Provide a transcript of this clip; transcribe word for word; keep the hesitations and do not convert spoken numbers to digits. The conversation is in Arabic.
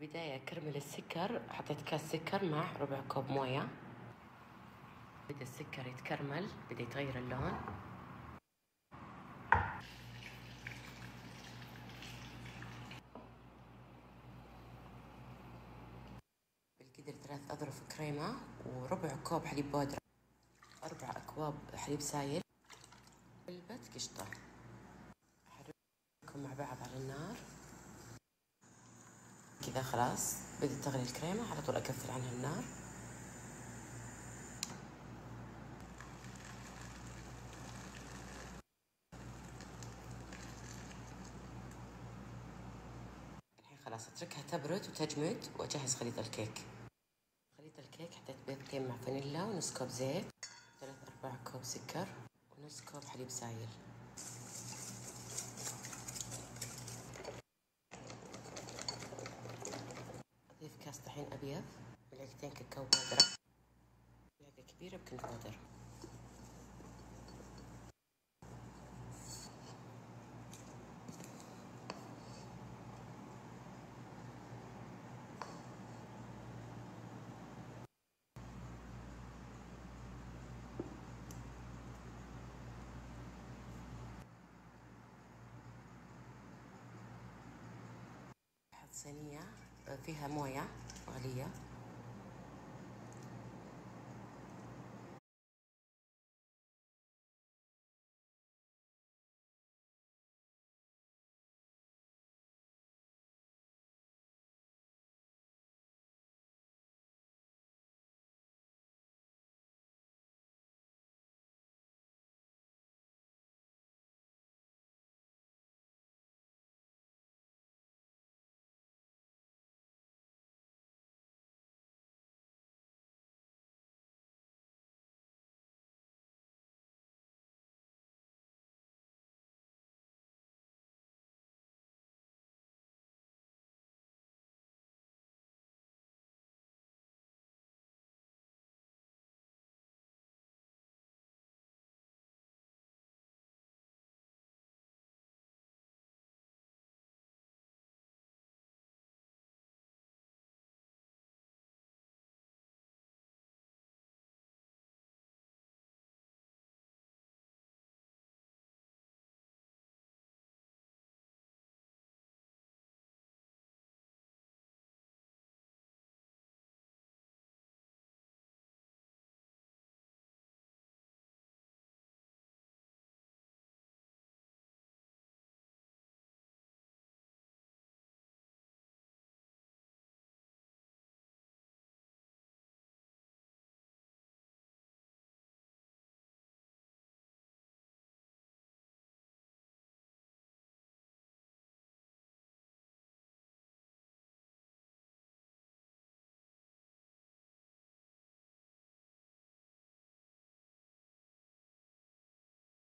البداية كرمل السكر، حطيت كاس سكر مع ربع كوب موية. بدأ السكر يتكرمل، بدأ يتغير اللون. بالقدر ثلاث أظرف كريمة وربع كوب حليب بودرة، أربع أكواب حليب سايل، علبة قشطة. أحركهم مع بعض على النار. كذا خلاص بدأت تغلي الكريمة، على طول أكفل عنها النار. الحين خلاص أتركها تبرد وتجمد وأجهز خليط الكيك. خليط الكيك حطيت بيضتين مع فانيلا ونص كوب زيت، ثلاث أرباع كوب سكر ونص كوب حليب سايل. أضيف كاس طحين أبيض، ملعقتين كاكاو بودرة، ملعقة كبيرة بيكنج بودر. صينية فيها موية مغلية.